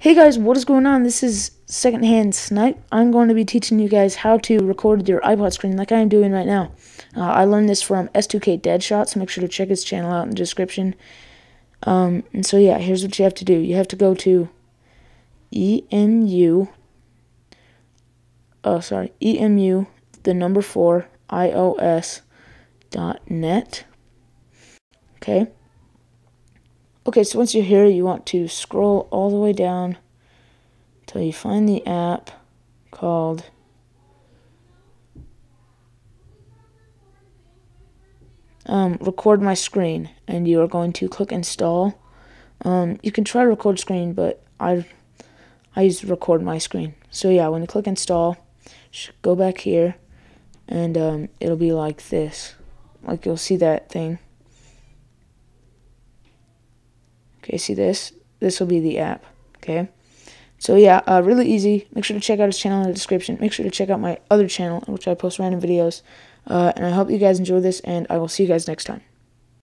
Hey guys, what is going on? This is Secondhand Snipe. I'm going to be teaching you guys how to record your iPod screen like I am doing right now. I learned this from S2K Deadshot, so make sure to check his channel out in the description. And so yeah, here's what you have to do. You have to go to emu4iOS.net. Okay, so once you're here, you want to scroll all the way down until you find the app called Record My Screen, and you are going to click Install. You can try Record Screen, but I use Record My Screen. So yeah, when you click Install, you should go back here, and it'll be like this. Like, you'll see that thing. Okay, see this? This will be the app, okay? So yeah, really easy. Make sure to check out his channel in the description. Make sure to check out my other channel, in which I post random videos. And I hope you guys enjoy this, and I will see you guys next time.